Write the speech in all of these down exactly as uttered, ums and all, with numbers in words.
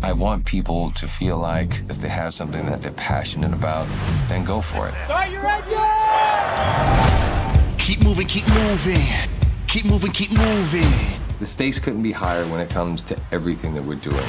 I want people to feel like if they have something that they're passionate about, then go for it. Start your engine! Keep moving, keep moving. Keep moving, keep moving. The stakes couldn't be higher when it comes to everything that we're doing.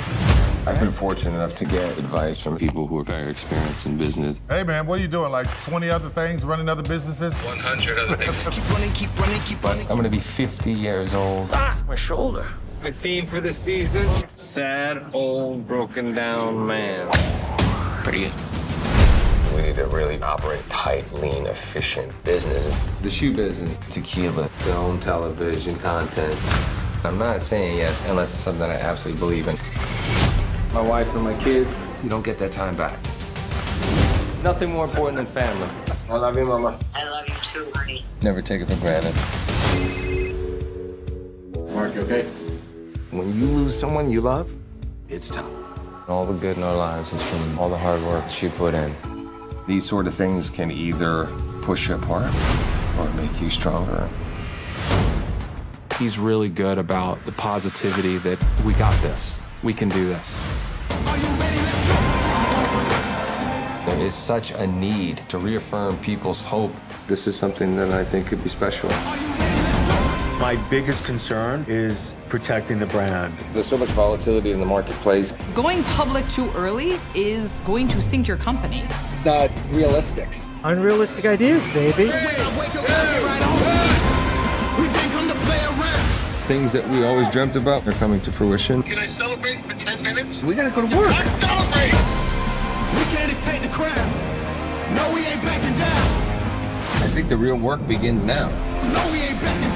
I've been fortunate enough to get advice from people who are very experienced in business. Hey, man, what are you doing? Like twenty other things, running other businesses? one hundred other things. Keep running, keep running, keep running. I'm going to be fifty years old. Ah, my shoulder. The theme for the season, sad, old, broken down man. Pretty good. We need to really operate tight, lean, efficient business. The shoe business, tequila, film, television, content. I'm not saying yes unless it's something that I absolutely believe in. My wife and my kids, you don't get that time back. Nothing more important than family. I love you, Mama. I love you too, honey. Never take it for granted. Mark, you okay? When you lose someone you love, it's tough. All the good in our lives is from all the hard work she put in. These sort of things can either push you apart or make you stronger. He's really good about the positivity that we got this. We can do this. Are you ready? Let's go. There is such a need to reaffirm people's hope. This is something that I think could be special. Are you ready? Let's go. My biggest concern is protecting the brand. There's so much volatility in the marketplace. Going public too early is going to sink your company. It's not realistic. Unrealistic ideas, baby. Things that we always dreamt about are coming to fruition. Can I celebrate for ten minutes? We gotta go to work. Let's celebrate! We can't dictate the crowd. No, we ain't backing down. I think the real work begins now. No, we ain't backing down.